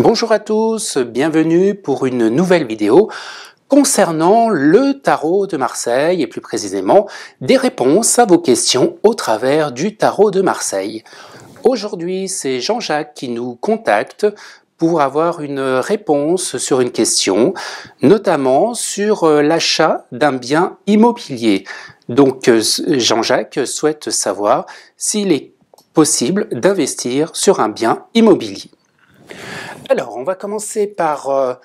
Bonjour à tous, bienvenue pour une nouvelle vidéo concernant le tarot de Marseille et plus précisément des réponses à vos questions au travers du tarot de Marseille. Aujourd'hui, c'est Jean-Jacques qui nous contacte pour avoir une réponse sur une question, notamment sur l'achat d'un bien immobilier. Donc Jean-Jacques souhaite savoir s'il est possible d'investir sur un bien immobilier. Alors, on va commencer par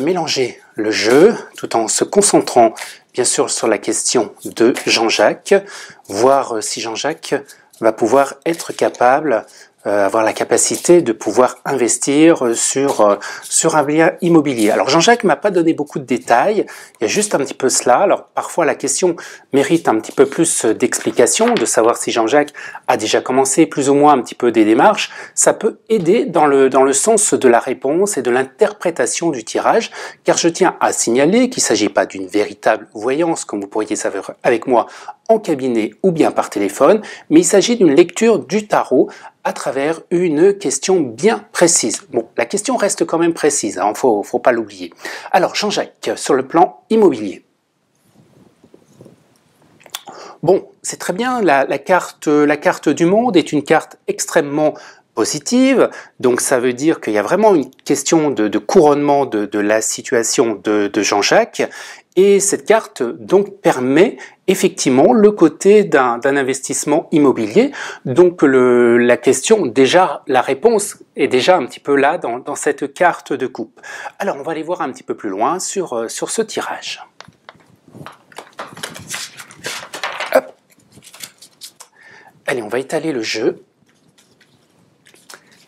mélanger le jeu, tout en se concentrant bien sûr sur la question de Jean-Jacques, voir si Jean-Jacques va pouvoir être capable, avoir la capacité de pouvoir investir sur un bien immobilier. Alors Jean-Jacques m'a pas donné beaucoup de détails, il y a juste un petit peu cela. Alors parfois la question mérite un petit peu plus d'explications, de savoir si Jean-Jacques a déjà commencé plus ou moins un petit peu des démarches. Ça peut aider dans le sens de la réponse et de l'interprétation du tirage, car je tiens à signaler qu'il ne s'agit pas d'une véritable voyance, comme vous pourriez savoir avec moi en cabinet ou bien par téléphone, mais il s'agit d'une lecture du tarot à travers une question bien précise. Bon, la question reste quand même précise, hein, faut pas l'oublier. Alors Jean-Jacques, sur le plan immobilier. Bon, c'est très bien, la carte du monde est une carte extrêmement positive, donc ça veut dire qu'il y a vraiment une question de couronnement de la situation de Jean-Jacques, et cette carte donc permet effectivement le côté d'un investissement immobilier. Donc la question, déjà la réponse est déjà un petit peu là dans cette carte de coupe. Alors on va aller voir un petit peu plus loin sur ce tirage. Hop. Allez, on va étaler le jeu.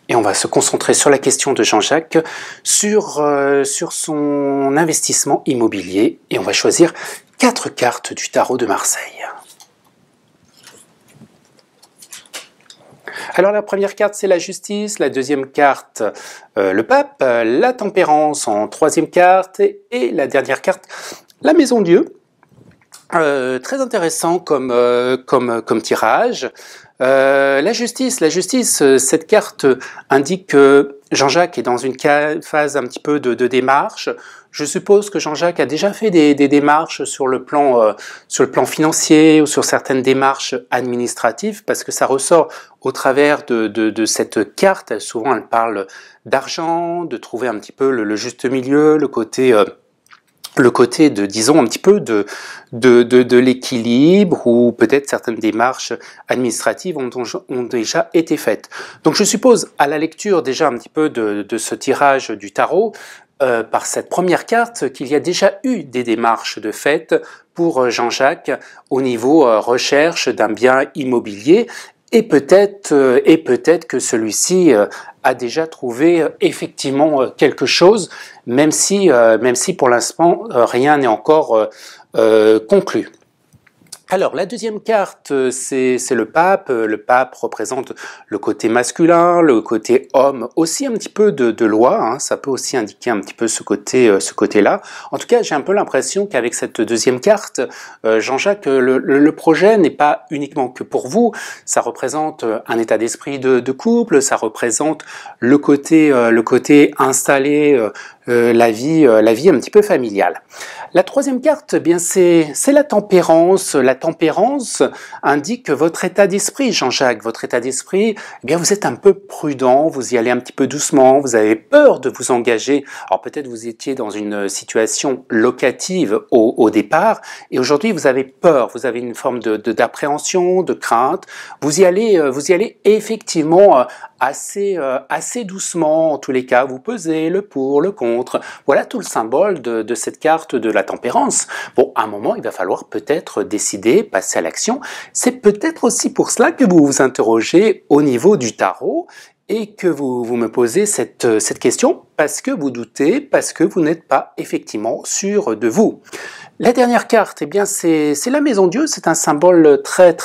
Et on va se concentrer sur la question de Jean-Jacques, sur son investissement immobilier. Et on va choisir 4 cartes du tarot de Marseille. Alors la première carte, c'est la justice, la deuxième carte, le pape, la tempérance en troisième carte, et la dernière carte, la maison de Dieu. Très intéressant comme tirage. La justice, cette carte indique que Jean-Jacques est dans une phase un petit peu de démarche. Je suppose que Jean-Jacques a déjà fait des démarches sur le plan financier ou sur certaines démarches administratives, parce que ça ressort au travers de cette carte. Souvent, elle parle d'argent, de trouver un petit peu le juste milieu, le côté de, disons, un petit peu de l'équilibre, ou peut-être certaines démarches administratives ont déjà été faites. Donc je suppose, à la lecture déjà un petit peu de ce tirage du tarot, par cette première carte, qu'il y a déjà eu des démarches de fait pour Jean-Jacques au niveau recherche d'un bien immobilier, et peut-être que celui-ci a déjà trouvé effectivement quelque chose, même si pour l'instant rien n'est encore conclu. Alors la deuxième carte, c'est le pape. Le pape représente le côté masculin, le côté homme, aussi un petit peu de loi, hein. Ça peut aussi indiquer un petit peu ce côté-là. En tout cas, j'ai un peu l'impression qu'avec cette deuxième carte, Jean-Jacques, le projet n'est pas uniquement que pour vous. Ça représente un état d'esprit de couple, ça représente le côté installé, la vie un petit peu familiale. La troisième carte, eh bien c'est la tempérance. La tempérance indique votre état d'esprit, Jean-Jacques. Votre état d'esprit, eh bien vous êtes un peu prudent, vous y allez un petit peu doucement, vous avez peur de vous engager. Alors peut-être vous étiez dans une situation locative au départ, et aujourd'hui vous avez peur, vous avez une forme d'appréhension, de crainte. Vous y allez effectivement assez doucement, en tous les cas, vous pesez le pour, le contre. Voilà tout le symbole de cette carte de la tempérance. Bon, à un moment, il va falloir peut-être décider, passer à l'action. C'est peut-être aussi pour cela que vous vous interrogez au niveau du tarot et que vous me posez cette question, parce que vous doutez, parce que vous n'êtes pas effectivement sûr de vous. La dernière carte, eh bien c'est la maison de Dieu. C'est un symbole très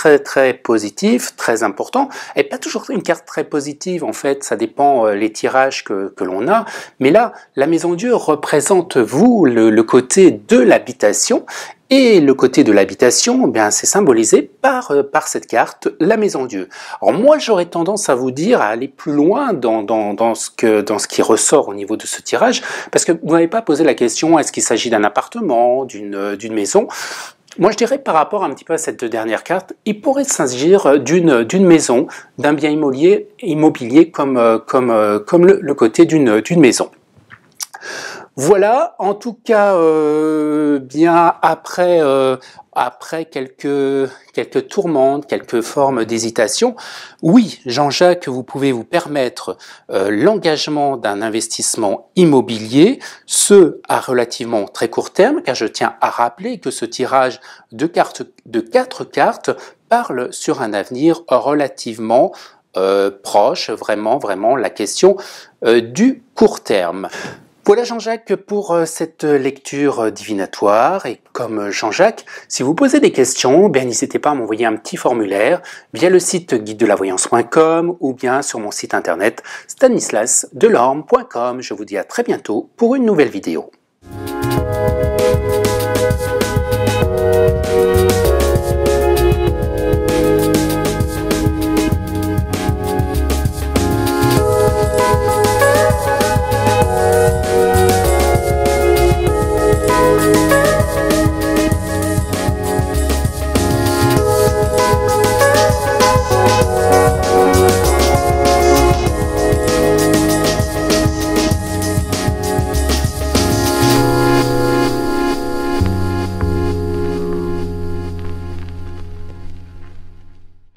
positif, très important, et pas toujours une carte très positive en fait, ça dépend les tirages que l'on a, mais là, la maison de Dieu représente vous, le côté de l'habitation, Et le côté de l'habitation, bien c'est symbolisé par cette carte, la maison Dieu. Alors moi, j'aurais tendance à vous dire à aller plus loin dans ce qui ressort au niveau de ce tirage, parce que vous n'avez pas posé la question, est-ce qu'il s'agit d'un appartement, d'une maison ? Moi, je dirais par rapport un petit peu à cette dernière carte, il pourrait s'agir d'une maison, d'un bien immobilier comme le côté d'une maison. Voilà, en tout cas, bien après quelques tourmentes, quelques formes d'hésitation, oui, Jean-Jacques, vous pouvez vous permettre l'engagement d'un investissement immobilier, ce à relativement très court terme, car je tiens à rappeler que ce tirage de quatre cartes parle sur un avenir relativement proche, vraiment la question du court terme. Voilà Jean-Jacques pour cette lecture divinatoire, et comme Jean-Jacques, si vous posez des questions, bien n'hésitez pas à m'envoyer un petit formulaire via le site guidedelavoyance.com ou bien sur mon site internet stanislasdelorme.com. Je vous dis à très bientôt pour une nouvelle vidéo.